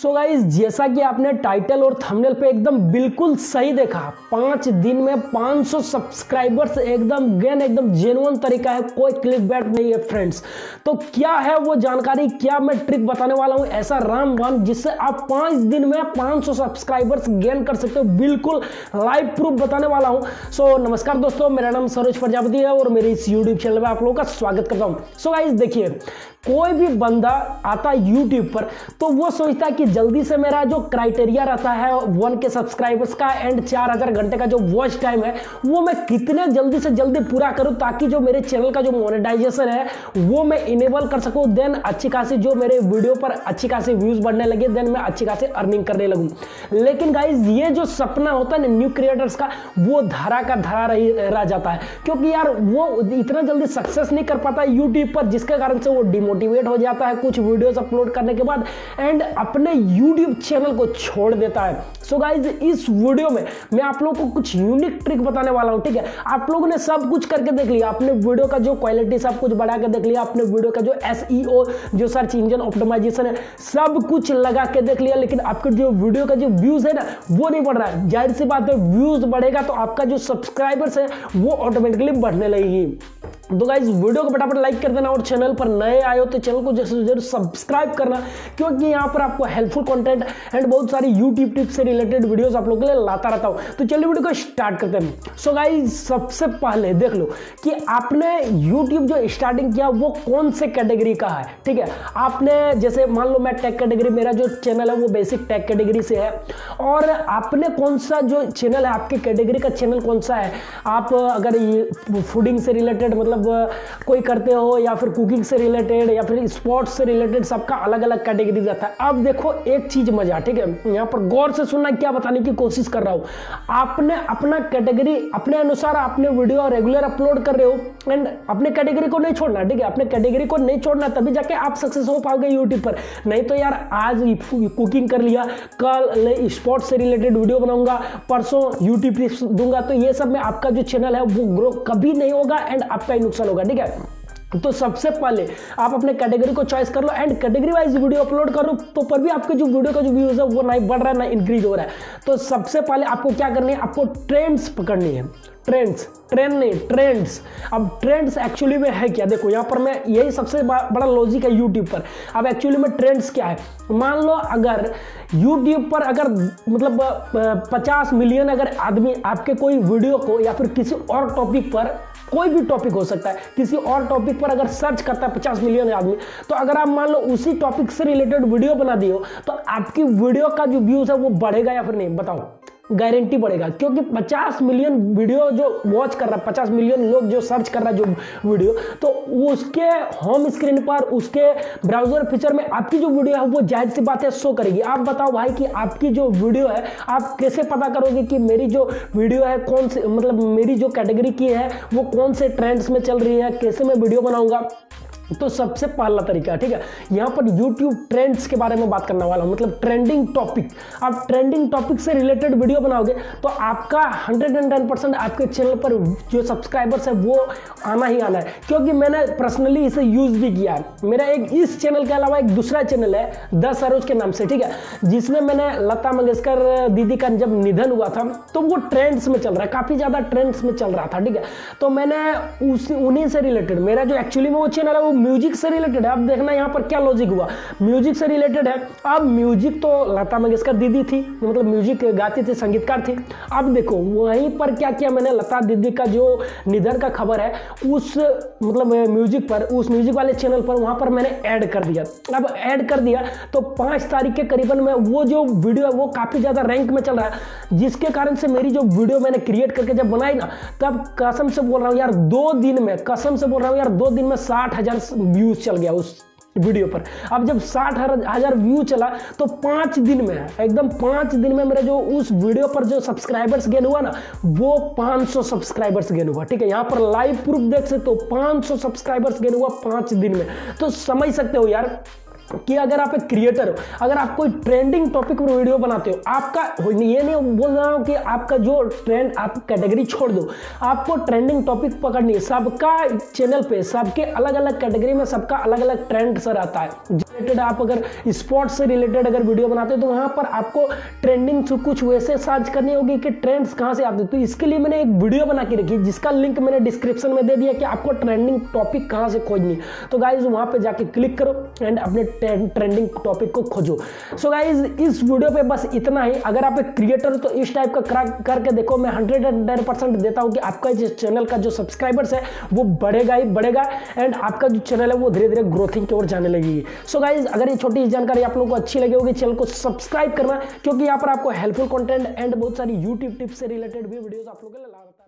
So guys, जैसा कि आपने टाइटल और थंबनेल पे एकदम बिल्कुल सही देखा, 5 दिन में 500 सब्सक्राइबर्स एकदम जेन्युइन तरीका है, कोई क्लिकबेट नहीं है फ्रेंड्स। तो क्या है वो जानकारी, क्या मैं ट्रिक बताने वाला हूं ऐसा रामबाण जिससे आप 5 दिन में 500 सब्सक्राइबर्स गेन कर सकते हो, बिल्कुल लाइव प्रूफ बताने वाला हूँ। सो नमस्कार दोस्तों, मेरा नाम सरोज प्रजापति है और मेरे इस यूट्यूब चैनल में आप लोगों का स्वागत करता हूँ। सो गाइस देखिए, कोई भी बंदा आता यूट्यूब पर तो वो सोचता है कि जल्दी से मेरा जो क्राइटेरिया रहता है 1K सब्सक्राइबर्स का एंड 4000 घंटे का जो वॉच टाइम है वो मैं कितने जल्दी से जल्दी पूरा करूं ताकि जो मेरे चैनल का जो मोनेटाइजेशन है वो मैं इनेबल कर सकूं, देन अच्छी खासी जो मेरे वीडियो पर अच्छी खासी व्यूज बढ़ने लगे, देन मैं अच्छी खासी अर्निंग करने लगूं। लेकिन गाइज ये जो सपना होता है न्यू क्रिएटर्स का, वो धारा का धारा रह जाता है, क्योंकि यार वो इतना जल्दी सक्सेस नहीं कर पाता यूट्यूब पर, जिसके कारण से वो डिमोटिवेट हो जाता है कुछ वीडियोस अपलोड करने के बाद एंड अपने YouTube चैनल को छोड़ देता है। सो गाइज इस वीडियो में मैं आप लोगों को कुछ यूनिक ट्रिक बताने वाला हूं, ठीक है। आप लोगों ने सब कुछ करके देख लिया, अपने वीडियो का जो क्वालिटी सब कुछ बढ़ा के देख लिया, अपने वीडियो का जो SEO जो सर्च इंजन ऑप्टिमाइजेशन है सब कुछ लगा के देख लिया, लेकिन आपके जो वीडियो का जो व्यूज है ना वो नहीं बढ़ रहा है। जाहिर सी बात है, व्यूज बढ़ेगा तो आपका जो सब्सक्राइबर्स है वो ऑटोमेटिकली बढ़ने लगेगी। तो गाइज वीडियो को फटाफट लाइक कर देना और चैनल पर नए आए हो तो चैनल को जरूर जरूर सब्सक्राइब करना, क्योंकि यहाँ पर आपको हेल्पफुल कंटेंट एंड बहुत सारी यूट्यूब टिप्स से रिलेटेड वीडियोस आप लोगों के लिए लाता रहता हूँ। तो चलिए वीडियो को स्टार्ट करते हैं। सो गाइज सबसे पहले देख लो कि आपने यूट्यूब जो स्टार्टिंग किया वो कौन से कैटेगरी का है, ठीक है। आपने जैसे मान लो मैं टेक कैटेगरी, मेरा जो चैनल है वो बेसिक टेक कैटेगरी से है, और आपने कौन सा जो चैनल है, आपके कैटेगरी का चैनल कौन सा है। आप अगर फूडिंग से रिलेटेड मतलब कोई करते हो, या फिर कुकिंग से रिलेटेड, या फिर स्पोर्ट्स से रिलेटेड, सबका अलग अलग कैटेगरी रहता है। अब देखो एक चीज मजा, ठीक है, यहाँ पर गौर से सुनना, क्या बताने की कोशिश कर रहा हूँ। आपने अपना कैटेगरी अपने अनुसार आपने वीडियो रेगुलर अपलोड कर रहे हो एंड अपने कैटेगरी को नहीं छोड़ना, ठीक है, अपने कैटेगरी को नहीं छोड़ना, तभी जाके आप सक्सेस हो पाओगे यूट्यूब पर। नहीं तो यार आज कुकिंग कर लिया, कल स्पोर्ट्स से रिलेटेड वीडियो बनाऊंगा, परसों यूट्यूब टिप्स दूंगा, तो ये सब में आपका जो चैनल है वो ग्रो कभी नहीं होगा एंड आपका नुकसान होगा, ठीक है। तो सबसे पहले आप अपने कैटेगरी को चॉइस कर लो and category wise video upload करो, तो पर भी आपके जो वीडियो का जो व्यूज है वो ना बढ़ रहा है ना इंक्रीज हो रहा है। तो सबसे पहले आपको क्या करनी है, आपको ट्रेंड्स पकड़नी है। ट्रेंड्स। अब ट्रेंड्स एक्चुअली में है क्या, देखो यहाँ पर मैं यही सबसे बड़ा लॉजिक है यूट्यूब पर। अब एक्चुअली में ट्रेंड्स क्या है, मान लो अगर यूट्यूब पर अगर मतलब 50 मिलियन अगर आदमी आपके कोई वीडियो को या फिर किसी और टॉपिक पर, कोई भी टॉपिक हो सकता है, किसी और टॉपिक पर अगर सर्च करता है 50 मिलियन आदमी, तो अगर आप मान लो उसी टॉपिक से रिलेटेड वीडियो बना दिए हो तो आपकी वीडियो का जो व्यूज है वो बढ़ेगा या फिर नहीं, बताओ। गारंटी बढ़ेगा, क्योंकि 50 मिलियन वीडियो जो वॉच कर रहा है, 50 मिलियन लोग जो सर्च कर रहा है जो वीडियो, तो उसके होम स्क्रीन पर उसके ब्राउजर फीचर में आपकी जो वीडियो है वो जाहिर सी बात है शो करेगी। आप बताओ भाई कि आपकी जो वीडियो है, आप कैसे पता करोगे कि मेरी जो वीडियो है कौन से मतलब मेरी जो कैटेगरी की है वो कौन से ट्रेंड्स में चल रही है, कैसे मैं वीडियो बनाऊंगा। तो सबसे पहला तरीका, ठीक है, यहाँ पर YouTube ट्रेंड्स के बारे में बात करने वाला हूँ, मतलब ट्रेंडिंग टॉपिक। आप ट्रेंडिंग टॉपिक से रिलेटेड वीडियो बनाओगे तो आपका 110% आपके चैनल पर जो सब्सक्राइबर्स है वो आना ही आना है, क्योंकि मैंने पर्सनली इसे यूज़ भी किया है। मेरा एक इस चैनल के अलावा एक दूसरा चैनल है 10 अरोज के नाम से, ठीक है, जिसमें मैंने लता मंगेशकर दीदी का जब निधन हुआ था तो वो ट्रेंड्स में चल रहा है, काफ़ी ज़्यादा ट्रेंड्स में चल रहा था, ठीक है। तो मैंने उन्हीं से रिलेटेड, मेरा जो एक्चुअली में वो चैनल है वो म्यूजिक से रिलेटेड है। अब देखना यहाँ पर क्या लॉजिक हुआ, म्यूजिक से रिलेटेड है। अब म्यूजिक तो लता मंगेशकर दीदी थी, मतलब म्यूजिक गाती थी, संगीतकार थी। अब देखो वहीं पर क्या किया मैंने, लता दीदी का जो निधन का खबर है उस मतलब म्यूजिक पर, उस म्यूजिक वाले चैनल पर वहाँ पर मैंने ऐड कर दिया। अब ऐड कर दिया तो 5 तारीख के करीबन में वो जो वीडियो है वो काफ़ी ज़्यादा रैंक में चल रहा है, जिसके कारण से मेरी जो वीडियो मैंने क्रिएट करके जब बनाई ना, तब कसम से बोल रहा हूँ यार 2 दिन में 60,000 व्यूज चल गया उस वीडियो पर। अब जब 60,000 व्यू चला तो 5 दिन में, एकदम 5 दिन में मेरा जो उस वीडियो पर जो सब्सक्राइबर्स गेन हुआ ना वो 500 सब्सक्राइबर्स गेन हुआ, ठीक है। यहाँ पर लाइव प्रूफ देख सकते हो, 500 सब्सक्राइबर्स गेन हुआ 5 दिन में। तो समझ सकते हो यार कि अगर आप एक क्रिएटर हो, अगर आप कोई ट्रेंडिंग टॉपिक पर वीडियो बनाते हो, आपका ये नहीं बोल रहा हूँ कि आपका जो ट्रेंड, आप कैटेगरी छोड़ दो, आपको ट्रेंडिंग टॉपिक पकड़नी है। सबका चैनल पे सबके अलग अलग कैटेगरी में सबका अलग अलग ट्रेंड रहता है। रिलेटेड आप अगर स्पोर्ट्स से रिलेटेड अगर वीडियो बनाते हो तो वहाँ पर आपको ट्रेंडिंग कुछ वैसे सर्च करनी होगी कि ट्रेंड्स कहाँ से आते हैं। तो इसके लिए मैंने एक वीडियो बना के रखी जिसका लिंक मैंने डिस्क्रिप्शन में दे दिया कि आपको ट्रेंडिंग टॉपिक कहाँ से खोजनी। तो गाइज वहाँ पर जाके क्लिक करो एंड अपने ट्रेंडिंग टॉपिक को खोजो। सो गाइज इस वीडियो पे बस इतना ही। अगर आप एक क्रिएटर हो तो इस टाइप का क्रैक करके देखो। मैं 110% देता हूँ कि आपका जिस चैनल का जो सब्सक्राइबर्स है वो बढ़ेगा ही बढ़ेगा एंड आपका जो चैनल है वो धीरे धीरे ग्रोथिंग की ओर जाने लगेगी। सो गाइज अगर ये छोटी जानकारी आप लोगों को अच्छी लगी होगी चैनल को सब्सक्राइब करना, क्योंकि यहाँ पर आपको हेल्पफुल कंटेंट एंड बहुत सारी यूट्यूब टिप्स से रिलेटेड भी वीडियोस आप लोगों के लिए लाता हूँ।